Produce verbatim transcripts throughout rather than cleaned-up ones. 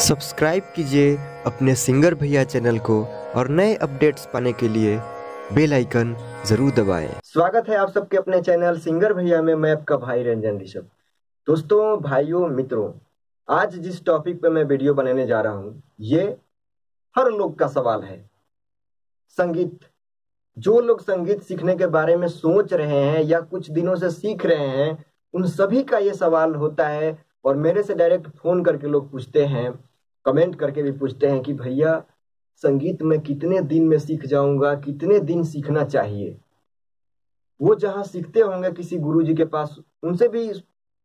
Subscribe कीजिए अपने singer भैया चैनल को और नए अपडेट्स पाने के लिए बेल आइकन जरूर दबाएं। स्वागत है आप सबके अपने चैनल सिंगर भैया में। मैं आपका भाई रंजन ऋषभ। दोस्तों, भाइयों, मित्रों, आज जिस टॉपिक पे मैं वीडियो बनाने जा रहा हूँ ये हर लोग का सवाल है। संगीत, जो लोग संगीत सीखने के बारे में सोच रहे हैं या कुछ दिनों से सीख रहे हैं, उन सभी का ये सवाल होता है और मेरे से डायरेक्ट फोन करके लोग पूछते हैं, कमेंट करके भी पूछते हैं कि भैया संगीत में कितने दिन में सीख जाऊंगा, कितने दिन सीखना चाहिए। वो जहाँ सीखते होंगे किसी गुरुजी के पास, उनसे भी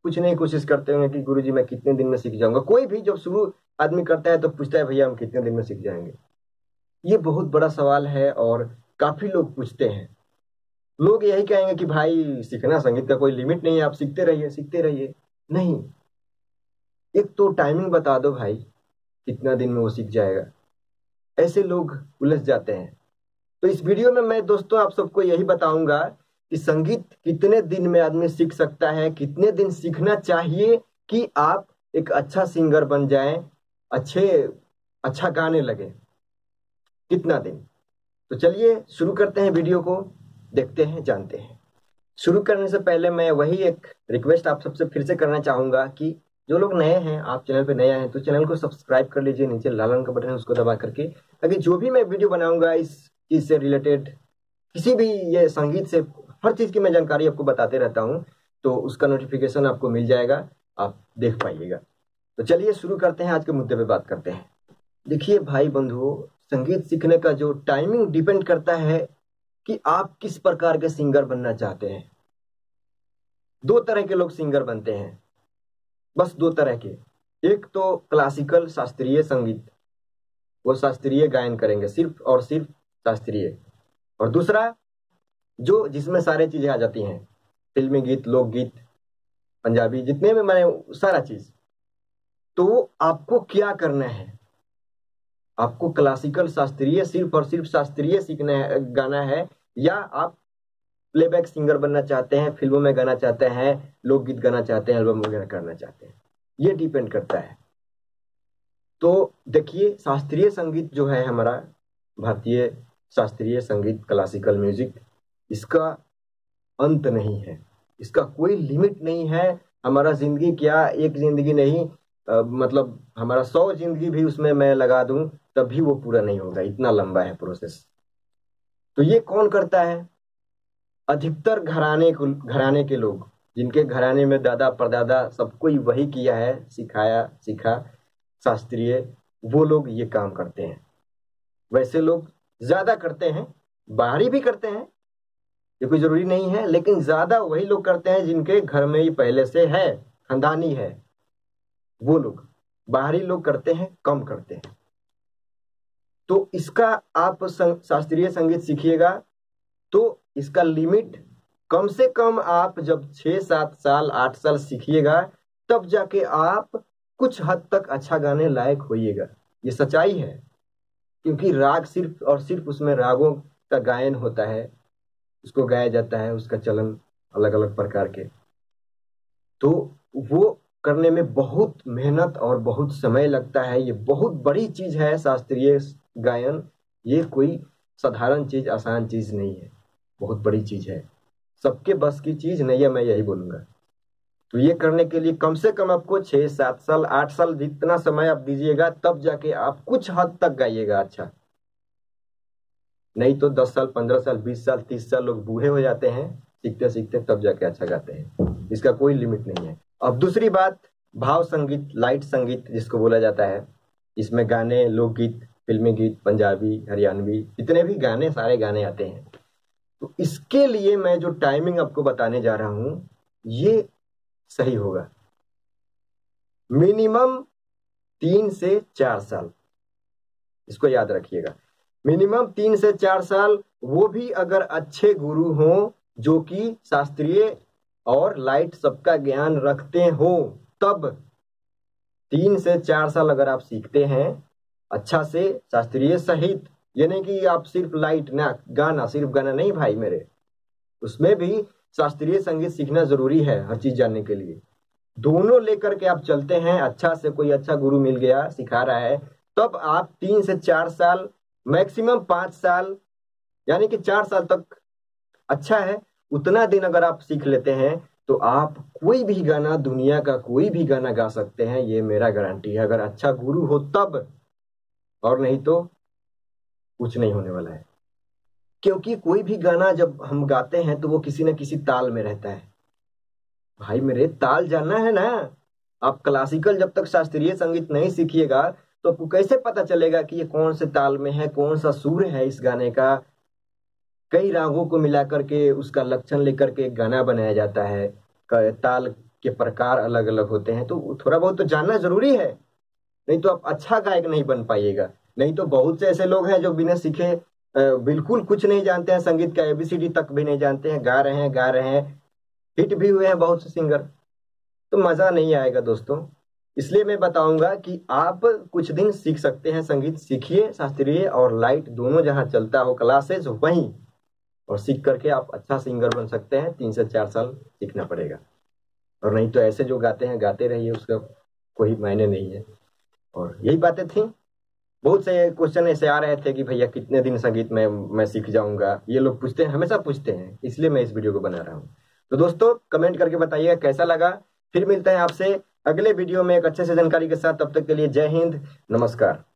पूछने की कोशिश करते होंगे कि गुरुजी मैं कितने दिन में सीख जाऊंगा। कोई भी जब शुरू आदमी करता है तो पूछता है भैया हम कितने दिन में सीख जाएंगे। ये बहुत बड़ा सवाल है और काफी लोग पूछते हैं। लोग यही कहेंगे कि भाई सीखना, संगीत का कोई लिमिट नहीं है, आप सीखते रहिए सीखते रहिए। नहीं, एक तो टाइमिंग बता दो भाई, कितना दिन में वो सीख जाएगा। ऐसे लोग उलझ जाते हैं। तो इस वीडियो में मैं दोस्तों आप सबको यही बताऊंगा कि संगीत कितने दिन में आदमी सीख सकता है, कितने दिन सीखना चाहिए कि आप एक अच्छा सिंगर बन जाएं, अच्छे अच्छा गाने लगे, कितना दिन। तो चलिए शुरू करते हैं वीडियो को, देखते हैं, जानते हैं। शुरू करने से पहले मैं वही एक रिक्वेस्ट आप सबसे फिर से करना चाहूंगा कि जो लोग नए हैं, आप चैनल पे नया हैं तो चैनल को सब्सक्राइब कर लीजिए। नीचे लाल रंग का बटन है, उसको दबा करके, ताकि जो भी मैं वीडियो बनाऊंगा इस चीज से रिलेटेड, किसी भी ये संगीत से हर चीज की मैं जानकारी आपको बताते रहता हूँ, तो उसका नोटिफिकेशन आपको मिल जाएगा, आप देख पाइएगा। तो चलिए शुरू करते हैं, आज के मुद्दे पर बात करते हैं। देखिए भाई बंधुओं, संगीत सीखने का जो टाइमिंग डिपेंड करता है कि आप किस प्रकार के सिंगर बनना चाहते हैं। दो तरह के लोग सिंगर बनते हैं, बस दो तरह के। एक तो क्लासिकल शास्त्रीय संगीत, वो शास्त्रीय गायन करेंगे, सिर्फ और सिर्फ शास्त्रीय। और दूसरा जो जिसमें सारे चीजें आ जाती हैं, फिल्मी गीत, लोकगीत, पंजाबी, जितने में मैंने सारा चीज। तो आपको क्या करना है, आपको क्लासिकल शास्त्रीय, सिर्फ और सिर्फ शास्त्रीय सीखना है, गाना है, या आप प्लेबैक सिंगर बनना चाहते हैं, फिल्मों में गाना चाहते हैं, लोकगीत गाना चाहते हैं, एल्बम वगैरह करना चाहते हैं, ये डिपेंड करता है। तो देखिए, शास्त्रीय संगीत जो है हमारा भारतीय शास्त्रीय संगीत, क्लासिकल म्यूजिक, इसका अंत नहीं है, इसका कोई लिमिट नहीं है। हमारा जिंदगी क्या, एक जिंदगी नहीं, आ, मतलब हमारा सौ जिंदगी भी उसमें मैं लगा दूं तब भी वो पूरा नहीं होगा, इतना लंबा है प्रोसेस। तो ये कौन करता है? अधिकतर घराने को, घराने के लोग, जिनके घराने में दादा परदादा सबको वही किया है, सिखाया सीखा शास्त्रीय, वो लोग ये काम करते हैं। वैसे लोग ज्यादा करते हैं, बाहरी भी करते हैं, ये कोई जरूरी नहीं है, लेकिन ज्यादा वही लोग करते हैं जिनके घर में ही पहले से है, खानदानी है। वो लोग, बाहरी लोग करते हैं, कम करते हैं। तो इसका आप संग, शास्त्रीय संगीत सीखिएगा तो इसका लिमिट कम से कम आप जब छः सात साल आठ साल सीखिएगा तब जाके आप कुछ हद तक अच्छा गाने लायक होइएगा। ये सच्चाई है, क्योंकि राग सिर्फ और सिर्फ उसमें रागों का गायन होता है, उसको गाया जाता है, उसका चलन अलग अलग प्रकार के। तो वो करने में बहुत मेहनत और बहुत समय लगता है। ये बहुत बड़ी चीज है शास्त्रीय गायन, ये कोई साधारण चीज, आसान चीज नहीं है, बहुत बड़ी चीज है, सबके बस की चीज नहीं है, मैं यही बोलूंगा। तो ये करने के लिए कम से कम आपको छः सात साल आठ साल जितना समय आप दीजिएगा तब जाके आप कुछ हद तक गाइएगा अच्छा। नहीं तो दस साल पंद्रह साल बीस साल तीस साल लोग बूढ़े हो जाते हैं सीखते सीखते, तब जाके अच्छा गाते हैं, इसका कोई लिमिट नहीं है। अब दूसरी बात, भाव संगीत, लाइट संगीत जिसको बोला जाता है, इसमें गाने, लोकगीत, फिल्मी गीत, पंजाबी, हरियाणवी, जितने भी गाने सारे गाने आते हैं। तो इसके लिए मैं जो टाइमिंग आपको बताने जा रहा हूं ये सही होगा। मिनिमम तीन से चार साल, इसको याद रखिएगा, मिनिमम तीन से चार साल। वो भी अगर अच्छे गुरु हों जो कि शास्त्रीय और लाइट सबका ज्ञान रखते हो, तब तीन से चार साल अगर आप सीखते हैं अच्छा से शास्त्रीय सहित, ये नहीं कि आप सिर्फ लाइट ना गाना, सिर्फ गाना नहीं भाई मेरे, उसमें भी शास्त्रीय संगीत सीखना जरूरी है हर चीज जानने के लिए। दोनों लेकर के आप चलते हैं, अच्छा से कोई अच्छा गुरु मिल गया सिखा रहा है, तब आप तीन से चार साल मैक्सिमम पाँच साल यानी कि चार साल तक अच्छा है उतना दिन अगर आप सीख लेते हैं तो आप कोई भी गाना, दुनिया का कोई भी गाना गा सकते हैं, ये मेरा गारंटी है, अगर अच्छा गुरु हो तब। और नहीं तो कुछ नहीं होने वाला है, क्योंकि कोई भी गाना जब हम गाते हैं तो वो किसी ना किसी ताल में रहता है। भाई मेरे, ताल जानना है ना। आप क्लासिकल जब तक शास्त्रीय संगीत नहीं सीखिएगा तो आपको कैसे पता चलेगा कि ये कौन से ताल में है, कौन सा सुर है इस गाने का। कई रागों को मिलाकर के उसका लक्षण लेकर के गाना बनाया जाता है, ताल के प्रकार अलग अलग होते हैं, तो थोड़ा बहुत तो जानना जरूरी है, नहीं तो आप अच्छा गायक नहीं बन पाइएगा। नहीं तो बहुत से ऐसे लोग हैं जो बिना सीखे बिल्कुल कुछ नहीं जानते हैं, संगीत का एबीसीडी तक भी नहीं जानते हैं, गा रहे हैं गा रहे हैं हिट भी हुए हैं बहुत से सिंगर, तो मज़ा नहीं आएगा दोस्तों। इसलिए मैं बताऊंगा कि आप कुछ दिन सीख सकते हैं, संगीत सीखिए, शास्त्रीय और लाइट दोनों, जहाँ चलता हो क्लासेस वहीं, और सीख करके आप अच्छा सिंगर बन सकते हैं। तीन से चार साल सीखना पड़ेगा, और नहीं तो ऐसे जो गाते हैं गाते रहिए, उसका कोई मायने नहीं है। और यही बातें थी। बहुत से क्वेश्चन ऐसे आ रहे थे कि भैया कितने दिन संगीत में मैं सीख जाऊंगा, ये लोग पूछते हैं, हमेशा पूछते हैं, इसलिए मैं इस वीडियो को बना रहा हूँ। तो दोस्तों कमेंट करके बताइएगा कैसा लगा। फिर मिलते हैं आपसे अगले वीडियो में एक अच्छे से जानकारी के साथ, तब तक के लिए जय हिंद, नमस्कार।